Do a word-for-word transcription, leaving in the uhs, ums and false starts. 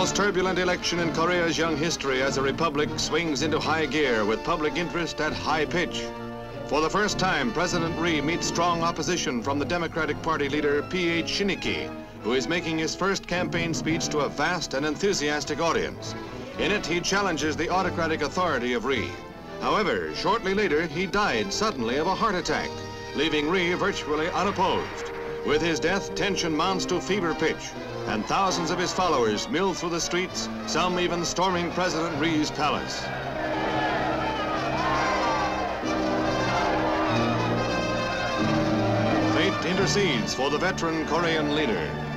most turbulent election in Korea's young history as a republic swings into high gear with public interest at high pitch. For the first time, President Rhee meets strong opposition from the Democratic Party leader P H Sinicky, who is making his first campaign speech to a vast and enthusiastic audience. In it, he challenges the autocratic authority of Rhee. However, shortly later, he died suddenly of a heart attack, leaving Rhee virtually unopposed. With his death, tension mounts to fever pitch, and thousands of his followers mill through the streets, some even storming President Rhee's palace. Fate intercedes for the veteran Korean leader.